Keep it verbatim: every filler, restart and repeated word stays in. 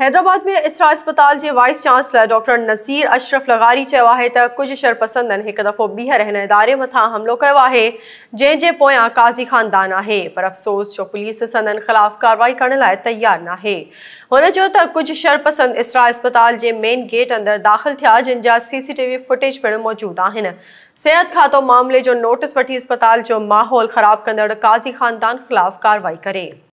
हैदराबाद में इसरा अस्पताल के vice chancellor doctor Naseer Ashraf लगारी कुछ शरपसंदन एक दफ़ो बीहर इन इदारे मथा हमलो किया है जैसे पोयां काज़ी खानदान है, पर अफसोस जो पुलिस संदन खिलाफ कार्रवाई करने लाय तैयार ना है। उनको तो कुछ शरपसंद इसरा अस्पताल के मेन गेट अंदर दाखिल थिया जिनका सीसीटीवी फुटेज पिण मौजूद आहिन। सेहत खातो मामले जो नोटिस वठी अस्पताल जो माहौल खराब कंदड़ काज़ी खानदान खिलाफ कार्रवाई करे।